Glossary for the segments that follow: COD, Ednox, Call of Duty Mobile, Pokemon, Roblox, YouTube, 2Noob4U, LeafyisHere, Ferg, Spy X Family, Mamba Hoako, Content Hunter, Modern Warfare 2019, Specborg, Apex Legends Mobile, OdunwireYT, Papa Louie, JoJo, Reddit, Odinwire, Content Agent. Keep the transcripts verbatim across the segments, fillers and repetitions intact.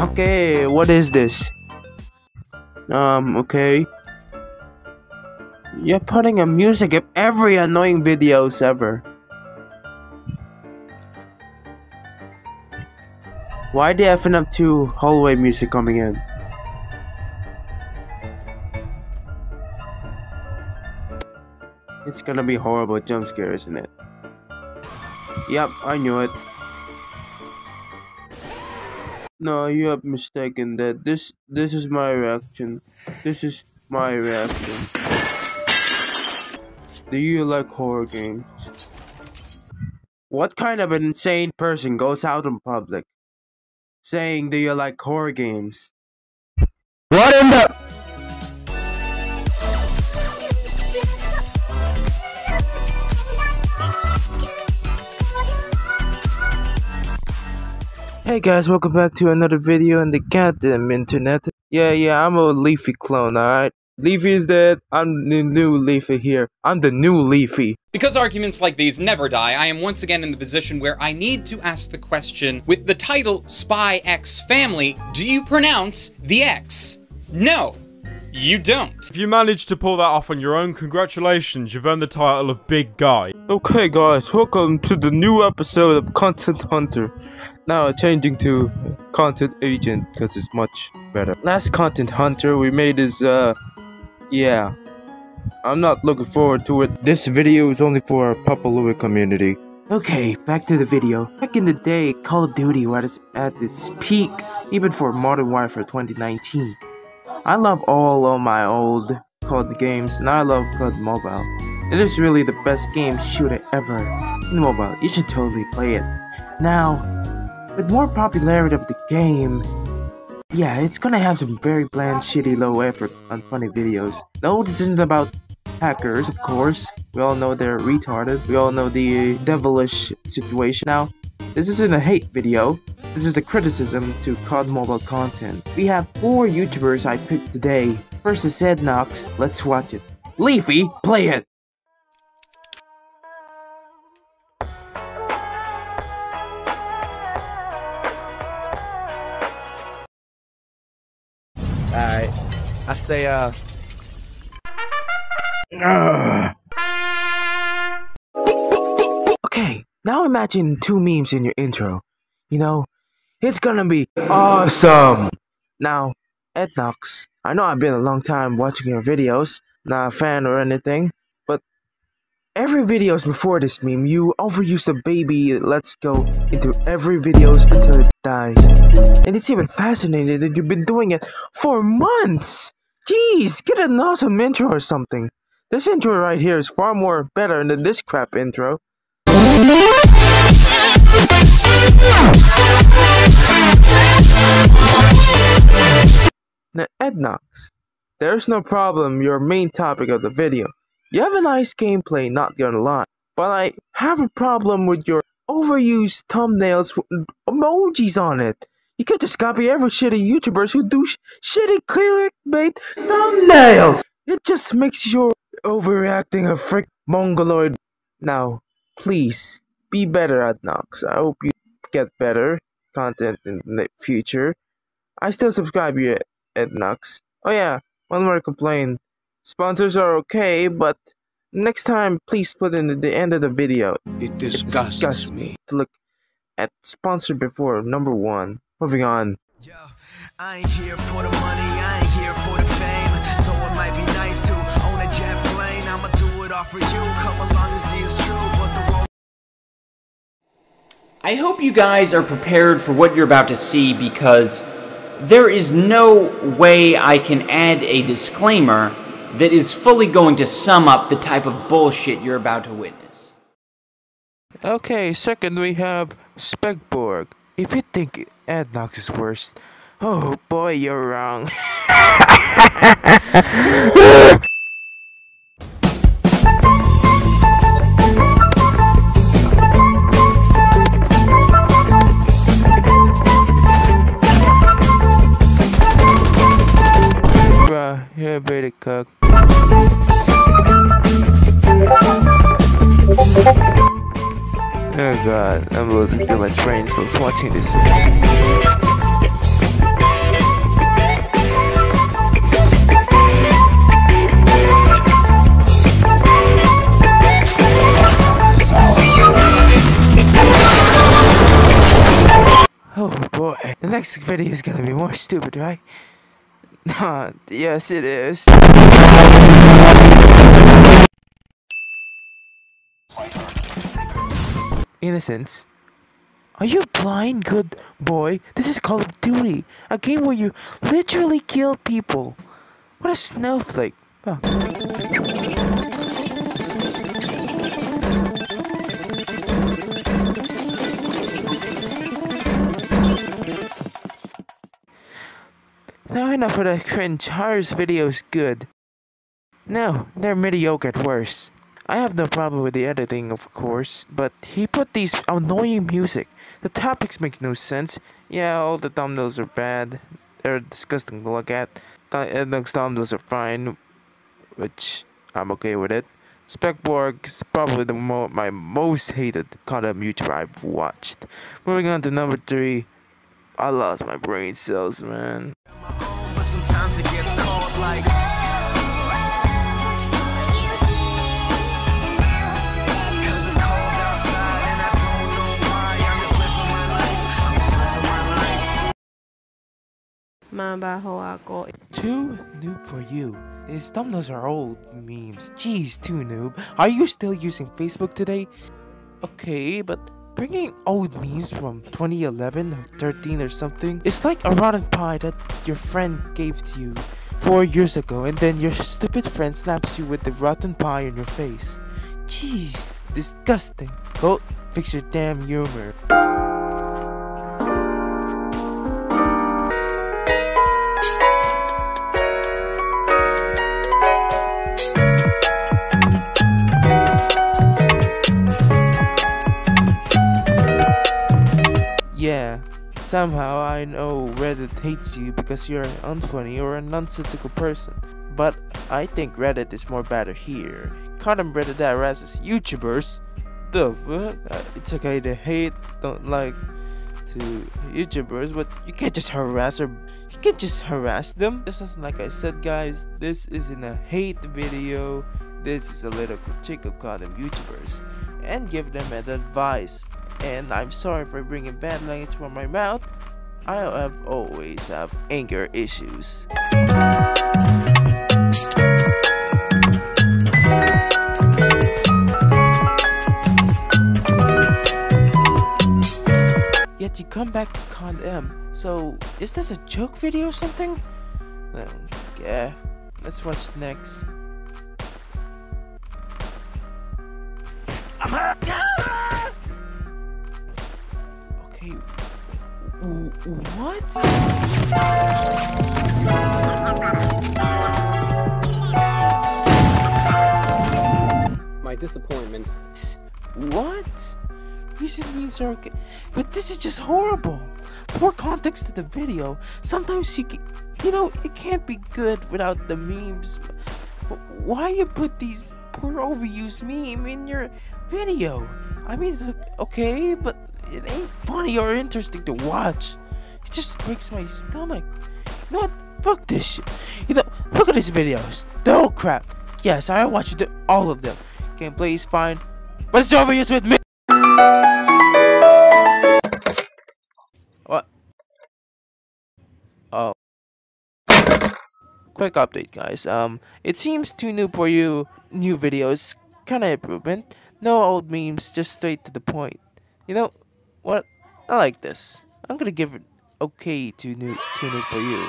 Okay, what is this? Um, okay. You're putting a music in every annoying videos ever. Why the F N F two hallway music coming in? It's gonna be horrible jump scare, isn't it? Yep, I knew it. No, you have mistaken that. This this is my reaction. This is my reaction. Do you like horror games? What kind of an insane person goes out in public saying, do you like horror games? What in the... Hey guys, welcome back to another video in the goddamn internet. Yeah, yeah, I'm a Leafy clone, alright? Leafy is dead, I'm the new Leafy here. I'm the new Leafy. Because arguments like these never die, I am once again in the position where I need to ask the question with the title Spy X Family, do you pronounce the X? No, you don't. If you managed to pull that off on your own, congratulations, you've earned the title of Big Guy. Okay guys, welcome to the new episode of Content Hunter. Now changing to Content Agent because it's much better. Last Content Hunter we made is uh yeah, I'm not looking forward to it. This video is only for our Papa Louie community. Okay, back to the video. Back in the day, Call of Duty was at its peak, even for Modern Warfare twenty nineteen. I love all of my old C O D games, and I love C O D Mobile. It is really the best game shooter ever in mobile. You should totally play it now. With more popularity of the game, yeah, it's gonna have some very bland, shitty, low effort, unfunny videos. No, this isn't about hackers, of course. We all know they're retarded. We all know the devilish situation. Now, this isn't a hate video. This is a criticism to C O D Mobile content. We have four YouTubers I picked today. First is Ednox. Let's watch it. Leafy, play it! Alright, I say, uh... okay, now imagine two memes in your intro. You know, it's gonna be awesome! Now, Ednox, I know I've been a long time watching your videos, not a fan or anything, but every videos before this meme, you overuse the baby let's go into every videos until it dies. And it's even fascinating that you've been doing it for months! Jeez, get an awesome intro or something. This intro right here is far more better than this crap intro. Now Ednox, there's no problem your main topic of the video. You have a nice gameplay, not gonna lie. But I have a problem with your overused thumbnails with emojis on it. You can't just copy every shitty YouTubers who do sh shitty clickbait thumbnails. It just makes your overreacting a frick mongoloid. Now, please, be better at Ednox. I hope you get better content in the future. I still subscribe you, Ednox. Oh yeah, one more complaint. Sponsors are okay, but next time, please put in the, the end of the video. It disgusts, it disgusts me to look at sponsor before number one. Moving on. Yo, I ain't here for the money, I ain't here for the fame. Though it might be nice to own a jet plane, I'ma do it all for you. Come along and see it's true, but the world. I hope you guys are prepared for what you're about to see because there is no way I can add a disclaimer that is fully going to sum up the type of bullshit you're about to witness. Okay, second we have Specborg. If you think Ednox is worse, oh boy, you're wrong. Bruh, you're a bit of cock. Oh god, I'm losing too much brain cells watching this. boy. The next video is gonna be more stupid, right? Nah, yes it is. Innocence. Are you blind, good boy? This is Call of Duty, a game where you literally kill people. What a snowflake. Oh. Now enough for the cringe. Hire's video is good. No, they're mediocre at worst. I have no problem with the editing, of course, but he put these annoying music. The topics make no sense. Yeah, all the thumbnails are bad. They're disgusting to look at. The thumbnails are fine, which I'm okay with it. Specborg is probably the mo my most hated content YouTuber I've watched. Moving on to number three. I lost my brain cells, man. But sometimes it gets cold like cause it's cold outside and I don't know why. I'm just living my life. I'm just living my life. Mamba Hoako. two noob four U. These thumbnails are old memes. Jeez, two noob. Are you still using Facebook today? Okay, but bringing old memes from twenty eleven or thirteen or something, it's like a rotten pie that your friend gave to you four years ago, and then your stupid friend slaps you with the rotten pie in your face. Jeez, disgusting. Go fix your damn humor. Yeah, somehow I know Reddit hates you because you're unfunny or a nonsensical person, but I think Reddit is more better here. Condom Reddit that harasses YouTubers. The fuck? Uh, it's okay to hate, don't like to YouTubers, but you can't just harass or you can't just harass them. This is like I said, guys. This isn't a hate video. This is a little critique of condom YouTubers and give them advice. And I'm sorry for bringing bad language from my mouth. I have always have anger issues. Yet you come back to Con-M. So is this a joke video or something? No, yeah. Let's watch next. What? My disappointment. What? Recent memes are okay, but this is just horrible. Poor context to the video. Sometimes you can, you know, it can't be good without the memes. Why you put these poor overused meme in your video? I mean, it's okay, but it ain't funny or interesting to watch. It just breaks my stomach. You know what? Fuck this shit. You know, look at these videos. They're all crap. Yes, I watched all of them. Gameplay is fine, but it's overused with me. What? Oh. Quick update, guys. Um, it seems two noob four U new videos kind of improvement. No old memes, just straight to the point. You know what? I like this. I'm gonna give it okay to new tuning for you.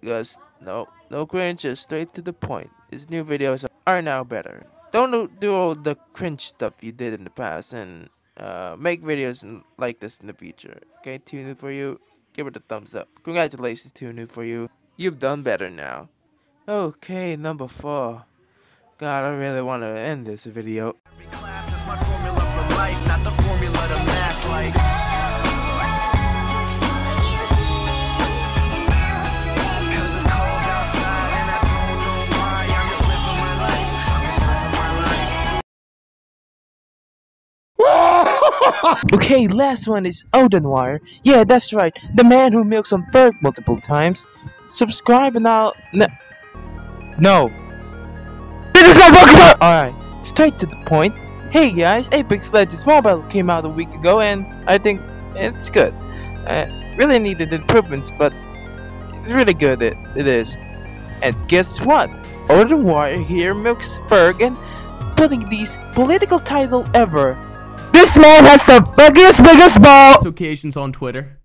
Because no, no cringe, just straight to the point. His new videos are now better. Don't do all the cringe stuff you did in the past, and uh, make videos like this in the future. Okay, two noob four U, give it a thumbs up. Congratulations, two noob four U. You've done better now. Okay, number four. God, I really want to end this video. Not the formula to math like cause it's cold outside and I don't know why. I'm just living my life. I'm just living my life. Okay, last one is Odinwire. Yeah, that's right, the man who milks on Ferg multiple times. Subscribe and I'll no. No. This is not Pokemon! Alright, straight to the point. Hey guys, Apex Legends Mobile came out a week ago and I think it's good. Uh, really needed improvements, but it's really good, it, it is. And guess what? OdunwireYT milks Ferg and putting these political title ever. This man has the biggest, biggest ball! Occasions on Twitter.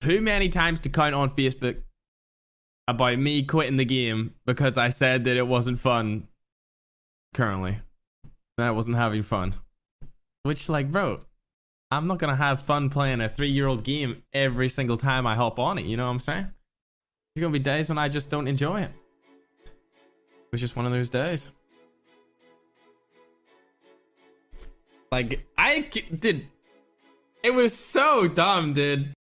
Too many times to count on Facebook about me quitting the game because I said that it wasn't fun currently. That I wasn't having fun. Which, like, bro, I'm not gonna have fun playing a three-year-old game every single time I hop on it, you know what I'm saying? There's gonna be days when I just don't enjoy it. It was just one of those days. Like, I did. It was so dumb, dude.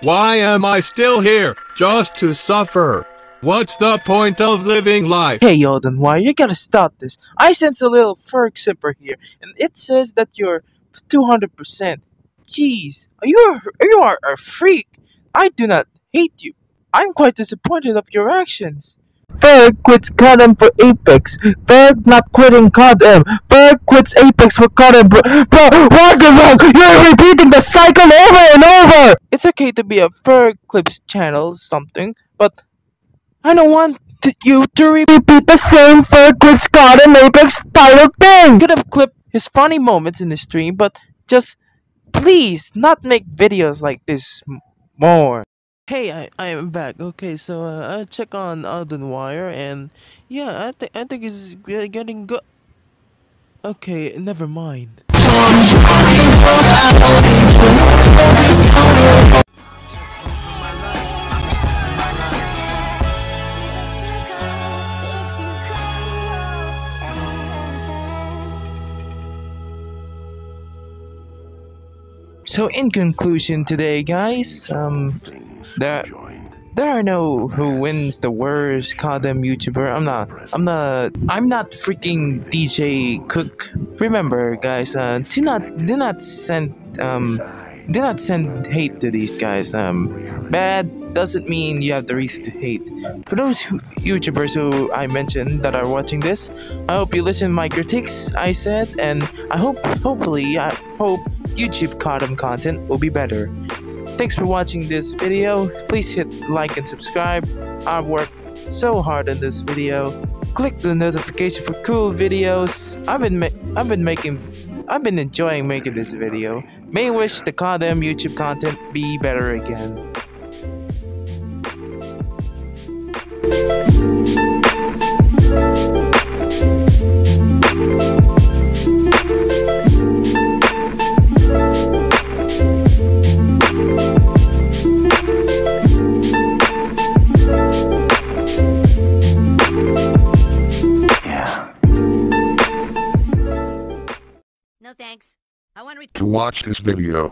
Why am I still here? Just to suffer. What's the point of living life? Hey, Odinwire, you gotta stop this. I sense a little Ferg sipper here, and it says that you're two hundred percent. Jeez, you are, you are a freak. I do not hate you. I'm quite disappointed of your actions. Ferg quits C O D M for Apex. Ferg not quitting C O D M. Ferg quits Apex for C O D M. Bro, bro, what the wrong? You're repeating the cycle over and over! It's okay to be a Ferg Clips channel or something, but I don't want to, you to repeat the same Ferg Clips C O D M Apex title thing! Could have clipped his funny moments in the stream, but just please not make videos like this more. Hey, I, I am back. Okay, so uh, I check on Odinwire, and yeah, I think I think it's getting good. Okay, never mind. So in conclusion today, guys, um. There, there are no who wins the worst C O D M YouTuber. I'm not, I'm not, I'm not freaking D J Cook. Remember, guys, uh, do not, do not send, um, do not send hate to these guys. Um, bad doesn't mean you have the reason to hate. For those who, YouTubers who I mentioned that are watching this, I hope you listen to my critiques I said, and I hope, hopefully, I hope YouTube C O D M content will be better. Thanks for watching this video. Please hit like and subscribe. I worked so hard on this video. Click the notification for cool videos. I've been I've been making I've been enjoying making this video. May wish the C O D M YouTube content be better again. Thanks. I want to watch this video.